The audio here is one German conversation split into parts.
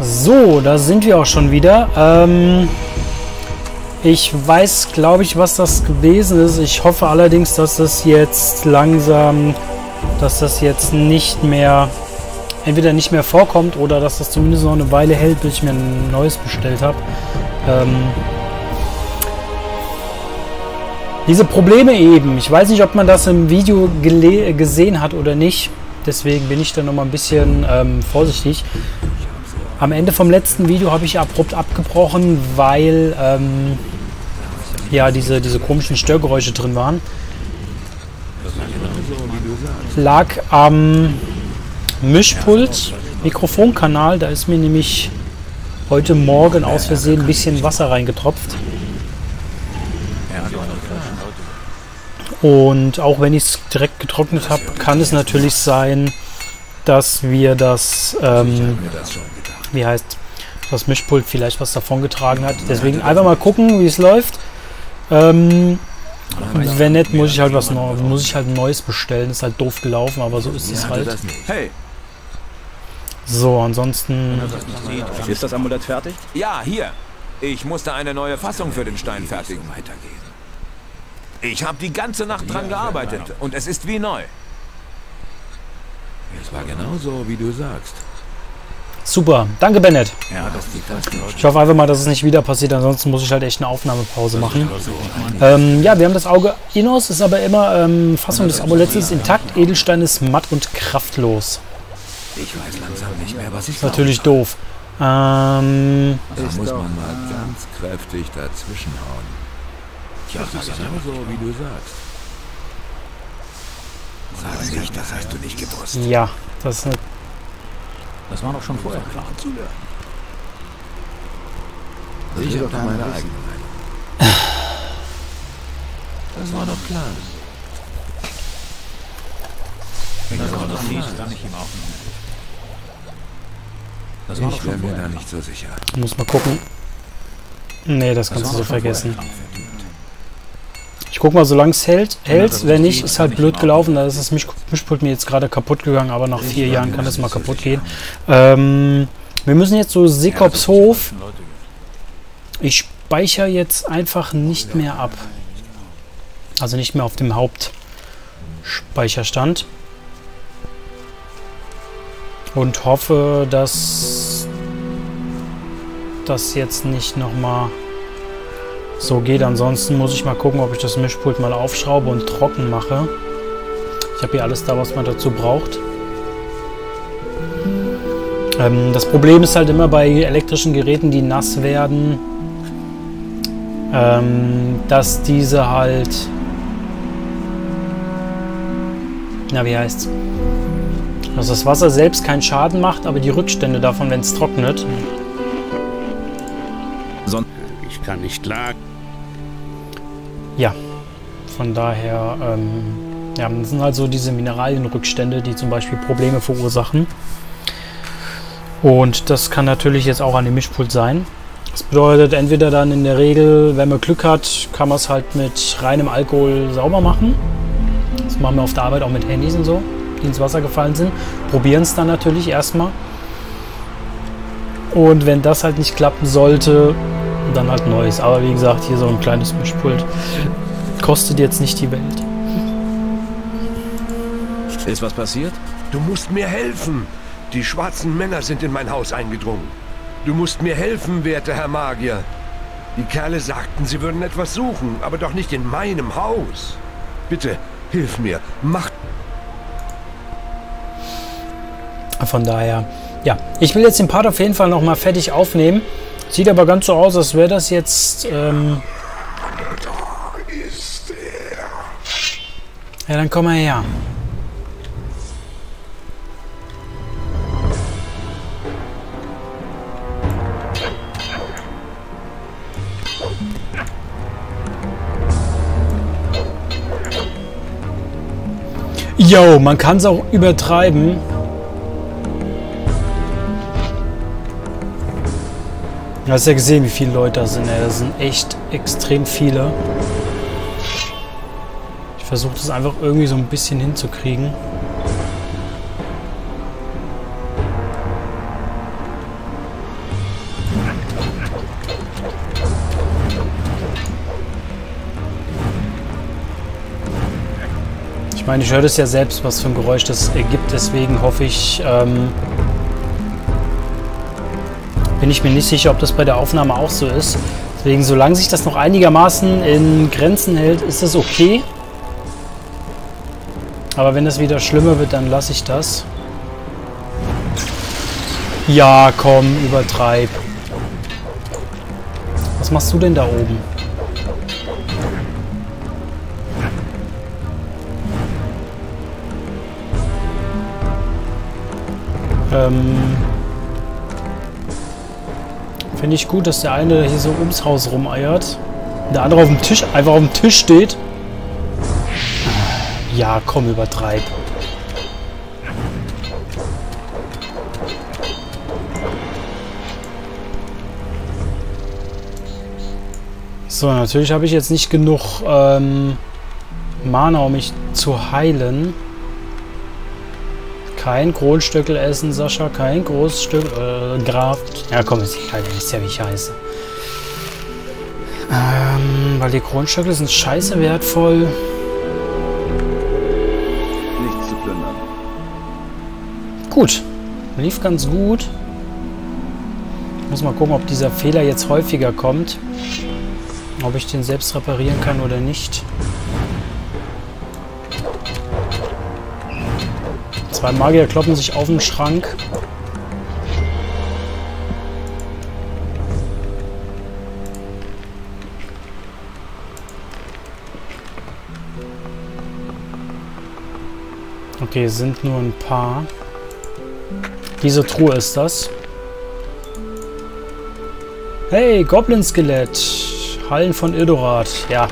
So, da sind wir auch schon wieder. Ich weiß, glaube ich, was das gewesen ist. Ich hoffe allerdings, dass das jetzt langsam, dass das jetzt nicht mehr, entweder nicht mehr vorkommt oder dass das zumindest noch eine Weile hält, bis ich mir ein neues bestellt habe. Diese Probleme eben. Ich weiß nicht, ob man das im Video gesehen hat oder nicht. Deswegen bin ich da nochmal ein bisschen vorsichtig. Am Ende vom letzten Video habe ich abrupt abgebrochen, weil ja diese komischen Störgeräusche drin waren. Lag am Mischpult, Mikrofonkanal. Da ist mir nämlich heute Morgen aus Versehen ein bisschen Wasser reingetropft. Und auch wenn ich es direkt getrocknet habe, kann es natürlich sein, dass wir das, wie heißt, das Mischpult vielleicht was davon getragen hat. Deswegen einfach mal gucken, wie es läuft. Wenn nicht, muss ich halt Neues bestellen. Ist halt doof gelaufen, aber so ist es halt. So, ansonsten. Ist das Amulett fertig? Ja, hier. Ich musste eine neue Fassung für den Stein fertigen. Ich habe die ganze Nacht dran gearbeitet und es ist wie neu. Es war genauso, wie du sagst. Super, danke Bennett. Ich hoffe einfach mal, dass es nicht wieder passiert, ansonsten muss ich halt echt eine Aufnahmepause machen. Ja, wir haben das Auge Innos, ist aber immer Fassung des Amuletts ist intakt, Edelstein ist matt und kraftlos. Ich weiß langsam nicht mehr, was ich glaube. Natürlich doof. Da muss man mal ganz kräftig dazwischenhauen. Ja, das ist genauso, wie du sagst. Sag nicht, das hast du nicht gewusst. Ja, das ist eine. Das war doch schon vorher klar. Ich habe doch meine eigene Meinung. Das war doch klar. Ich bin mir da nicht so sicher. Muss mal gucken. Nee, das kannst du so vergessen. Ich guck mal, solange es hält. Wenn nicht, ist halt blöd gelaufen. Da ist das Mischpult mir jetzt gerade kaputt gegangen, aber nach 4 Jahren kann das mal kaputt gehen. Wir müssen jetzt so Sekops Hof. Ich speichere jetzt einfach nicht mehr ab. Also nicht mehr auf dem Hauptspeicherstand. Und hoffe, dass das jetzt nicht nochmal so geht. Ansonsten muss ich mal gucken, ob ich das Mischpult mal aufschraube und trocken mache. Ich habe hier alles da, was man dazu braucht. Das Problem ist halt immer bei elektrischen Geräten, die nass werden, dass diese halt, na wie heißt's, dass das Wasser selbst keinen Schaden macht, aber die Rückstände davon, wenn es trocknet. Ich kann nicht klagen. Ja, von daher, ja, das sind halt so diese Mineralienrückstände, die zum Beispiel Probleme verursachen. Und das kann natürlich jetzt auch an dem Mischpult sein. Das bedeutet, entweder dann in der Regel, wenn man Glück hat, kann man es halt mit reinem Alkohol sauber machen. Das machen wir auf der Arbeit auch mit Handys und so, die ins Wasser gefallen sind. Probieren es dann natürlich erstmal. Und wenn das halt nicht klappen sollte, dann halt Neues. Aber wie gesagt, hier so ein kleines Mischpult kostet jetzt nicht die Welt. Ist was passiert? Du musst mir helfen. Die schwarzen Männer sind in mein Haus eingedrungen. Du musst mir helfen, werter Herr Magier. Die Kerle sagten, sie würden etwas suchen, aber doch nicht in meinem Haus. Bitte, hilf mir. Mach. Von daher, ja. Ich will jetzt den Part auf jeden Fall nochmal fertig aufnehmen. Sieht aber ganz so aus, als wäre das jetzt. Da ist er. Ja, dann komm mal her. Yo, man kann es auch übertreiben. Du hast ja gesehen, wie viele Leute da sind. Das sind echt extrem viele. Ich versuche das einfach irgendwie so ein bisschen hinzukriegen. Ich meine, ich höre das ja selbst, was für ein Geräusch das ergibt. Deswegen hoffe ich, bin ich mir nicht sicher, ob das bei der Aufnahme auch so ist. Deswegen, solange sich das noch einigermaßen in Grenzen hält, ist das okay. Aber wenn das wieder schlimmer wird, dann lasse ich das. Ja, komm, übertreib. Was machst du denn da oben? Finde ich gut, dass der eine hier so ums Haus rumeiert. Der andere auf dem Tisch, einfach auf dem Tisch steht. Ja, komm, übertreib. So, natürlich habe ich jetzt nicht genug Mana, um mich zu heilen. Kein Kronstöckel essen, Sascha. Kein Großstöckel. Graf. Ja, komm, ist egal. Der ist ja wie scheiße. Weil die Kronstöckel sind scheiße wertvoll. Nichts zu plündern. Gut. Lief ganz gut. Ich muss mal gucken, ob dieser Fehler jetzt häufiger kommt. Ob ich den selbst reparieren kann oder nicht. Zwei Magier kloppen sich auf den Schrank. Okay, sind nur ein paar. Diese Truhe ist das. Hey, Goblin-Skelett. Hallen von Ildorat. Ja.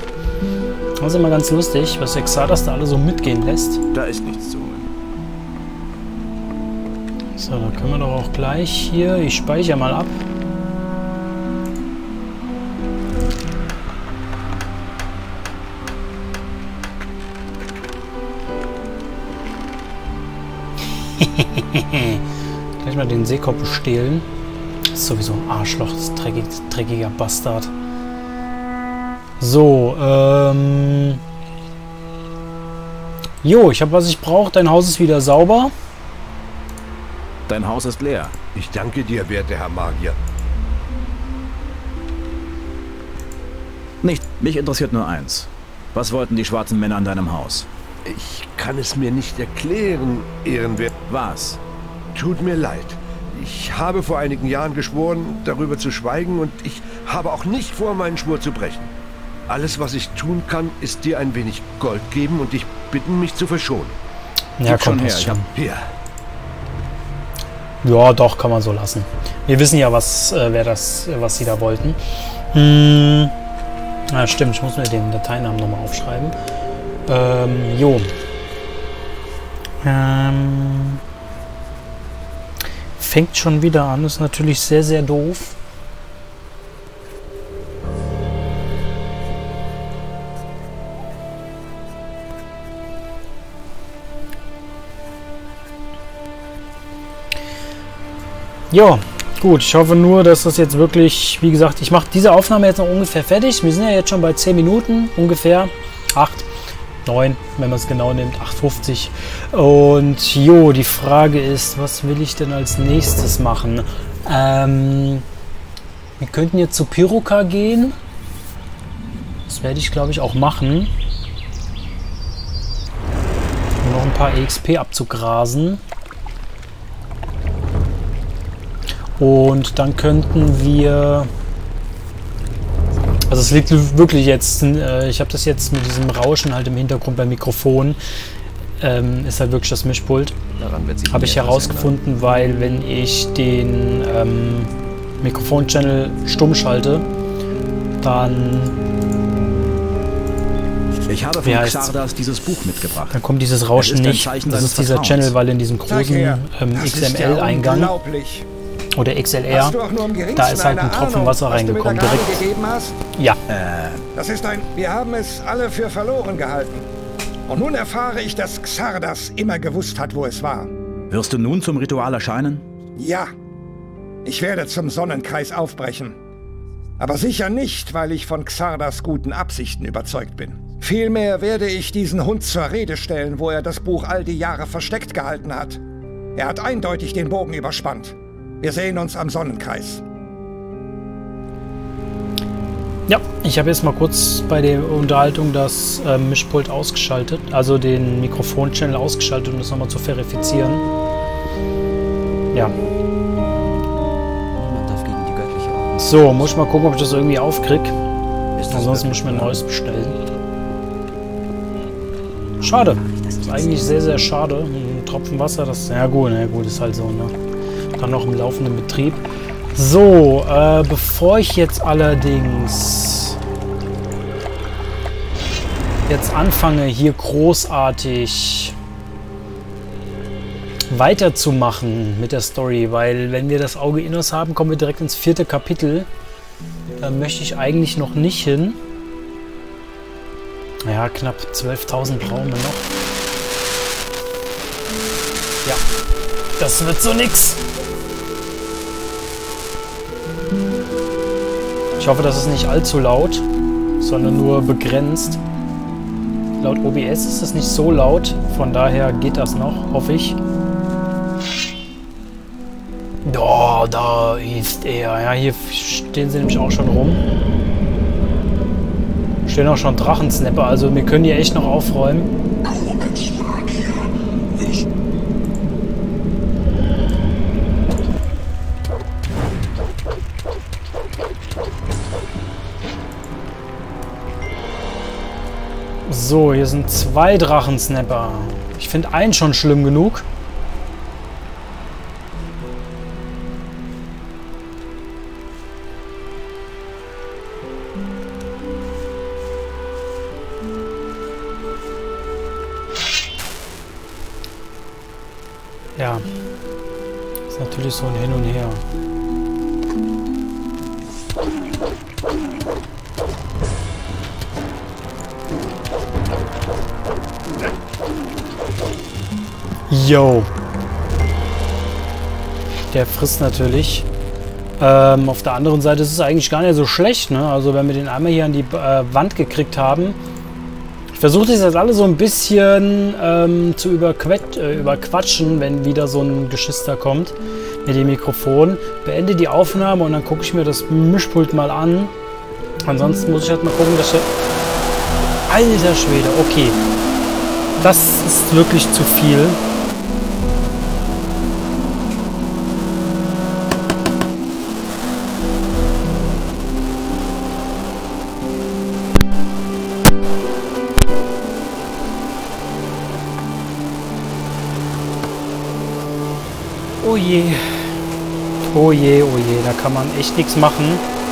Das ist immer ganz lustig, was Exardas da alle so mitgehen lässt. Da ist nichts zu holen. So, dann können wir doch auch gleich hier, ich speichere mal ab. Gleich mal den Seekopf bestehlen. Das ist sowieso ein Arschloch, das ist dreckiger Bastard. So, jo, ich habe, was ich brauche. Dein Haus ist wieder sauber. Dein Haus ist leer. Ich danke dir, werte Herr Magier. Nicht. Mich interessiert nur eins. Was wollten die schwarzen Männer an deinem Haus? Ich kann es mir nicht erklären, Ehrenwert. Was? Tut mir leid. Ich habe vor einigen Jahren geschworen, darüber zu schweigen, und ich habe auch nicht vor, meinen Schwur zu brechen. Alles, was ich tun kann, ist dir ein wenig Gold geben und dich bitten, mich zu verschonen. Ja, komm her. Hier. Ja, doch, kann man so lassen. Wir wissen ja, was sie da wollten. Ja, stimmt, ich muss mir den Dateinamen nochmal aufschreiben. Jo. Fängt schon wieder an, ist natürlich sehr, sehr doof. Ja, gut, ich hoffe nur, dass das jetzt wirklich, wie gesagt, ich mache diese Aufnahme jetzt noch ungefähr fertig. Wir sind ja jetzt schon bei 10 Minuten, ungefähr 8, 9, wenn man es genau nimmt, 8,50. Und jo, die Frage ist, was will ich denn als nächstes machen? Wir könnten jetzt zu Piroka gehen. Das werde ich, glaube ich, auch machen. Um noch ein paar EXP abzugrasen. Und dann könnten wir, also es liegt wirklich jetzt, ich habe das jetzt mit diesem Rauschen halt im Hintergrund beim Mikrofon, ist halt wirklich das Mischpult. Habe ich herausgefunden, weil wenn ich den Mikrofon-Channel stumm schalte, dann, ich habe von Xardas dieses Buch mitgebracht. Dann kommt dieses Rauschen nicht. Das ist dieser Channel, weil in diesem großen XML-Eingang oder XLR, da ist halt ein Tropfen Wasser reingekommen direkt. Ja. Das ist ein. Wir haben es alle für verloren gehalten. Und nun erfahre ich, dass Xardas immer gewusst hat, wo es war. Wirst du nun zum Ritual erscheinen? Ja. Ich werde zum Sonnenkreis aufbrechen. Aber sicher nicht, weil ich von Xardas guten Absichten überzeugt bin. Vielmehr werde ich diesen Hund zur Rede stellen, wo er das Buch all die Jahre versteckt gehalten hat. Er hat eindeutig den Bogen überspannt. Wir sehen uns am Sonnenkreis. Ja, ich habe jetzt mal kurz bei der Unterhaltung das Mischpult ausgeschaltet, also den Mikrofon-Channel ausgeschaltet, um das nochmal zu verifizieren. Ja. So, muss ich mal gucken, ob ich das irgendwie aufkriege. Ansonsten muss ich mir ein neues bestellen. Schade. Das ist eigentlich sehr, sehr schade. Ein Tropfen Wasser, das... ja gut, ist halt so, ne? Dann noch im laufenden Betrieb. So, bevor ich jetzt allerdings anfange, hier großartig weiterzumachen mit der Story, weil wenn wir das Auge Innos haben, kommen wir direkt ins 4. Kapitel. Da möchte ich eigentlich noch nicht hin. Ja, knapp 12.000 brauchen wir noch. Ja, das wird so nix. Ich hoffe, das ist nicht allzu laut, sondern nur begrenzt. Laut OBS ist es nicht so laut, von daher geht das noch, hoffe ich. Oh, da ist er. Ja, hier stehen sie nämlich auch schon rum. Stehen auch schon Drachensnapper, also wir können hier echt noch aufräumen. So, hier sind 2 Drachensnapper. Ich finde einen schon schlimm genug. Ja, ist natürlich so ein Hin und Her. Yo. Der frisst natürlich. Auf der anderen Seite ist es eigentlich gar nicht so schlecht, ne? Also wenn wir den einmal hier an die Wand gekriegt haben. Ich versuche das jetzt alle so ein bisschen zu überquatschen, wenn wieder so ein Geschister kommt mit dem Mikrofon. Beende die Aufnahme und dann gucke ich mir das Mischpult mal an. Ansonsten muss ich halt mal gucken, dass ich... Alter Schwede, okay. Das ist wirklich zu viel. Oh je, oh je, oh je, da kann man echt nichts machen.